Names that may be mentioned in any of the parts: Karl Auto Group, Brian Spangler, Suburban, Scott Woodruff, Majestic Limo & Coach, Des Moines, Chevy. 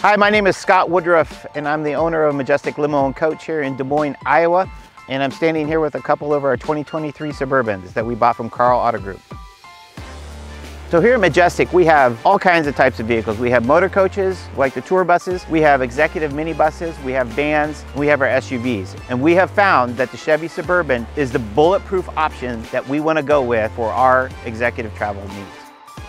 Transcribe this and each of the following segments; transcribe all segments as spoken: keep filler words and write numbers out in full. Hi, my name is Scott Woodruff, and I'm the owner of Majestic Limo and Coach here in Des Moines, Iowa. And I'm standing here with a couple of our twenty twenty-three Suburbans that we bought from Karl Auto Group. So here at Majestic, we have all kinds of types of vehicles. We have motor coaches, like the tour buses. We have executive minibuses. We have vans. We have our S U Vs. And we have found that the Chevy Suburban is the bulletproof option that we want to go with for our executive travel needs.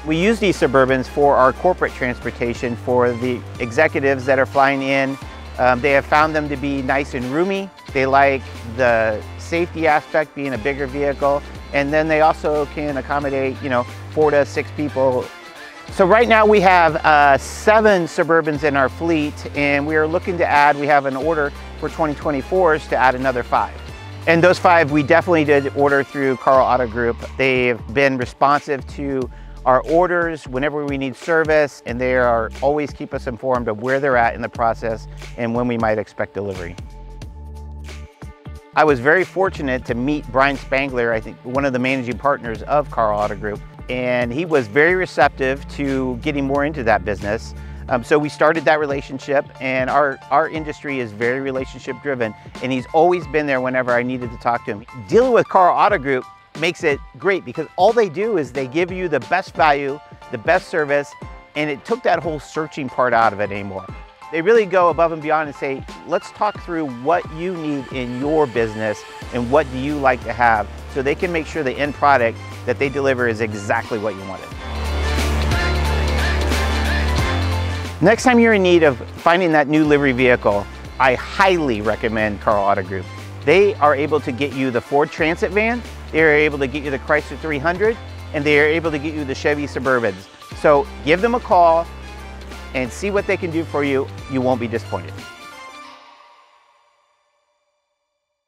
We use these Suburbans for our corporate transportation for the executives that are flying in. Um, they have found them to be nice and roomy. They like the safety aspect, being a bigger vehicle. And then they also can accommodate, you know, four to six people. So right now we have uh, seven Suburbans in our fleet, and we are looking to add, we have an order for twenty twenty-fours to add another five. And those five we definitely did order through Karl Auto Group. They've been responsive to our orders whenever we need service, and they are always keep us informed of where they're at in the process and when we might expect delivery. I was very fortunate to meet Brian Spangler, I think one of the managing partners of Karl Auto Group, and he was very receptive to getting more into that business. Um, so we started that relationship, and our, our industry is very relationship driven, and he's always been there whenever I needed to talk to him. Dealing with Karl Auto Group makes it great because all they do is they give you the best value, the best service, and it took that whole searching part out of it anymore. They really go above and beyond and say, let's talk through what you need in your business and what do you like to have, so they can make sure the end product that they deliver is exactly what you wanted. Next time you're in need of finding that new livery vehicle, I highly recommend Karl Auto Group. They are able to get you the Ford Transit van, they are able to get you the Chrysler three hundred, and they are able to get you the Chevy Suburbans. So give them a call and see what they can do for you. You won't be disappointed.